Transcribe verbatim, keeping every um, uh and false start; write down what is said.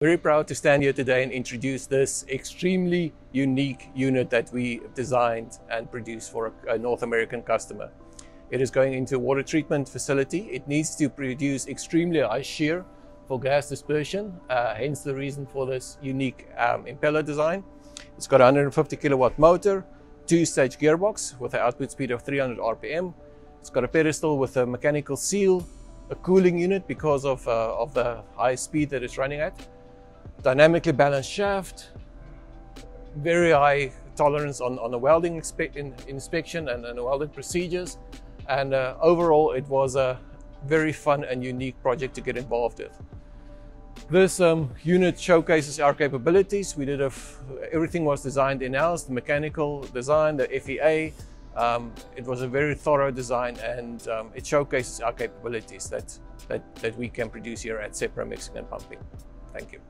Very proud to stand here today and introduce this extremely unique unit that we designed and produced for a North American customer. It is going into a water treatment facility. It needs to produce extremely high shear for gas dispersion, uh, hence the reason for this unique um, impeller design. It's got a one hundred fifty kilowatt motor, two-stage gearbox with an output speed of three hundred R P M. It's got a pedestal with a mechanical seal, a cooling unit because of, uh, of the high speed that it's running at. Dynamically balanced shaft, very high tolerance on, on the welding inspe in, inspection and, and welding procedures. And uh, overall, it was a very fun and unique project to get involved with. This um, unit showcases our capabilities. We did a f everything was designed in-house, the mechanical design, the F E A. Um, it was a very thorough design, and um, it showcases our capabilities that, that, that we can produce here at Sepro Mixing and Pumping. Thank you.